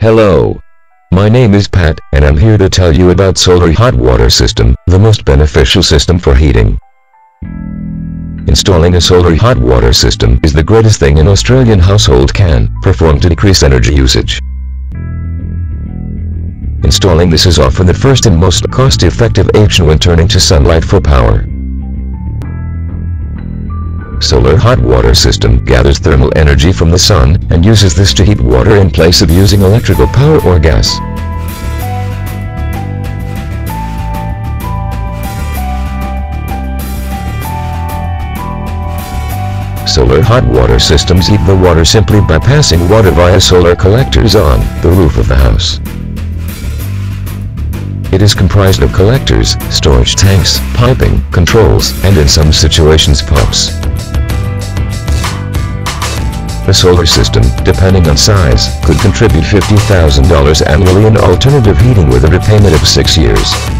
Hello. My name is Pat, and I'm here to tell you about solar hot water system, the most beneficial system for heating. Installing a solar hot water system is the greatest thing an Australian household can perform to decrease energy usage. Installing this is often the first and most cost-effective option when turning to sunlight for power. Solar hot water system gathers thermal energy from the sun and uses this to heat water in place of using electrical power or gas. Solar hot water systems heat the water simply by passing water via solar collectors on the roof of the house. It is comprised of collectors, storage tanks, piping, controls, and in some situations pumps. A solar system, depending on size, could contribute $50,000 annually in alternative heating with a repayment of 6 years.